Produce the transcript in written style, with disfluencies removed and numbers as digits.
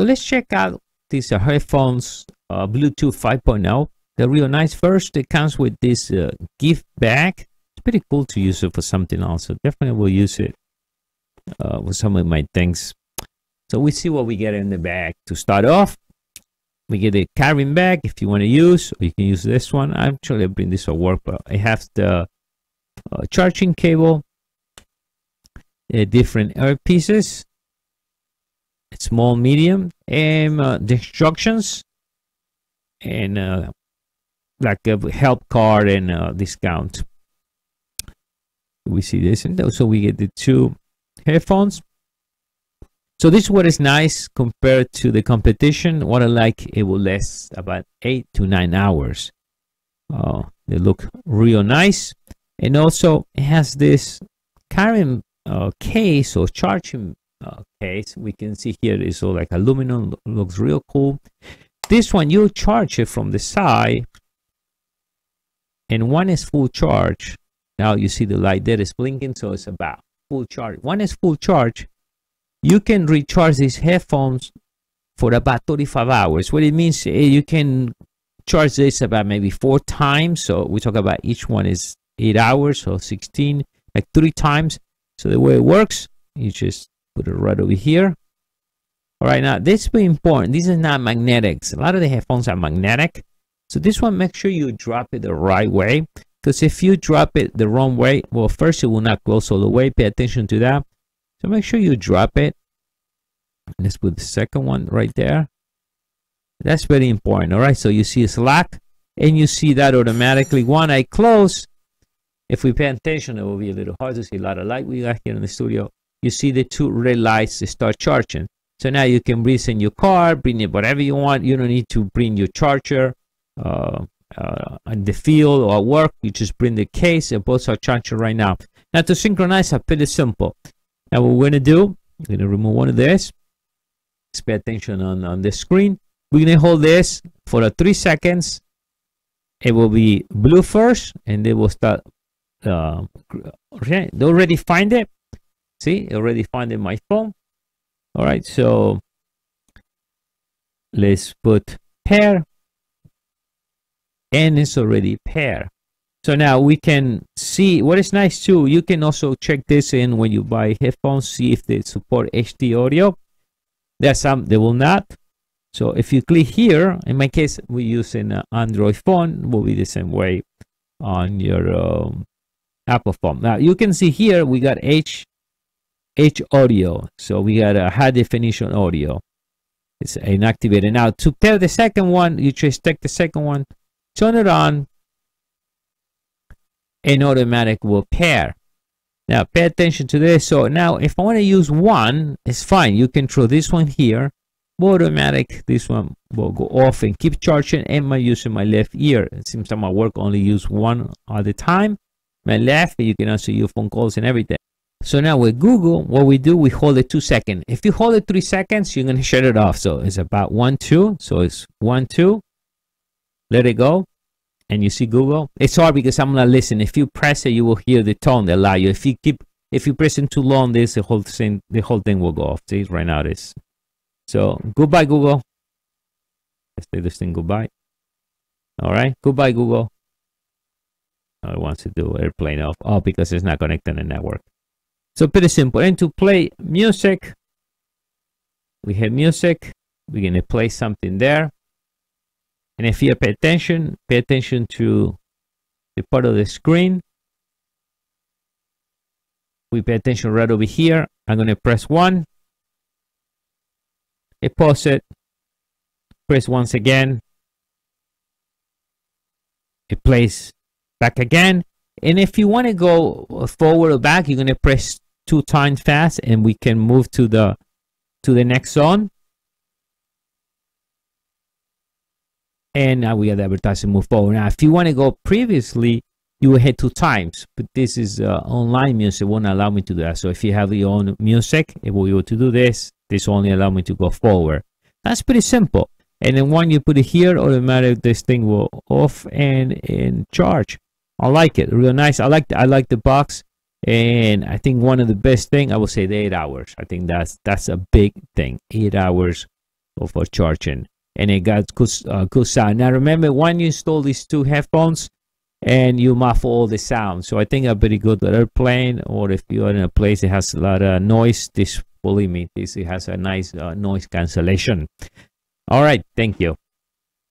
So let's check out these headphones, Bluetooth 5.0. They're real nice. First, it comes with this gift bag. It's pretty cool to use it for something else. So definitely will use it with some of my things. So we see what we get in the bag. To start off, we get a carrying bag if you want to use, or you can use this one. Actually, I bring this to work, but I have the charging cable, different earpieces, small, medium, and the instructions, and like a help card and discount. We see this, and also we get the two headphones. So this is what is nice compared to the competition. What I like, it will last about 8 to 9 hours. They look real nice. And also it has this carrying case or charging case. We can see here it's all like aluminum, looks real cool. This one, you'll charge it from the side. And one is full charge. Now you see the light there is blinking, so it's about full charge. One is full charge. You can recharge these headphones for about 35 hours. What it means, you can charge this about maybe 4 times. So we talk about each one is 8 hours, so 16, like 3 times. So the way it works, you just put it right over here. All right, now this is very important. This is not magnetics. A lot of the headphones are magnetic. So this one, make sure you drop it the right way. Because if you drop it the wrong way, well, first it will not close all the way. Pay attention to that. So make sure you drop it. Let's put the second one right there. That's very important. All right, so you see it's locked, and you see that automatically. One eye closed. If we pay attention, it will be a little hard to see. A lot of light we got here in the studio. You see the two red lights start charging. So now you can bring in your car, bring it whatever you want. You don't need to bring your charger in the field or work. You just bring the case, and both are charging right now. Now to synchronize, it's pretty simple. Now what we're going to do, we're going to remove one of this. Let's pay attention on the screen. We're going to hold this for 3 seconds. It will be blue first, and they will start. Okay, they already find it. See, already find it in my phone. All right, so let's put pair. And it's already pair. So now we can see what is nice too. You can also check this in when you buy headphones, see if they support HD audio. There are some they will not. So if you click here, in my case, we use an Android phone, it will be the same way on your Apple phone. Now you can see here we got H audio. So we got a high definition audio. It's inactivated. Now to pair the second one, you just take the second one, turn it on. And automatic will pair. Now pay attention to this. So now if I want to use one, it's fine. You can throw this one here. Automatic, this one will go off and keep charging. And my using my left ear. It seems that my work only use one at a time. My left, you can answer your phone calls and everything. So now with Google, what we do, we hold it 2 seconds. If you hold it 3 seconds, you're gonna shut it off. So it's about 1, 2. So it's 1, 2. Let it go. And you see Google, it's hard because I'm not listening. If you press it, you will hear the tone that allow you. If you press it too long, this the whole thing will go off. See, right now it is. So goodbye, Google. Let's say this thing goodbye. All right, goodbye, Google. I want to do airplane off. Oh, because it's not connected to the network. So pretty simple. And to play music, we have music. We're gonna play something there. And if you pay attention to the part of the screen. We pay attention right over here. I'm going to press 1. It pause it. Press once again. It plays back again. And if you want to go forward or back, you're going to press 2 times fast, and we can move to the next zone. And now we have the advertising move forward. Now, if you want to go previously, you will hit 2 times. But this is online music. It won't allow me to do that. So if you have your own music, it will be able to do this. This only allow me to go forward. That's pretty simple. And then when you put it here, automatically this thing will off and charge. I like it. Real nice. I like the box. And I think one of the best thing, I would say the 8 hours. I think that's a big thing. 8 hours overcharging. And it got good sound. Now remember, when you install these two headphones, and you muffle all the sound. So I think a very good airplane, or if you are in a place that has a lot of noise, this, believe me, this, it has a nice noise cancellation. All right, thank you.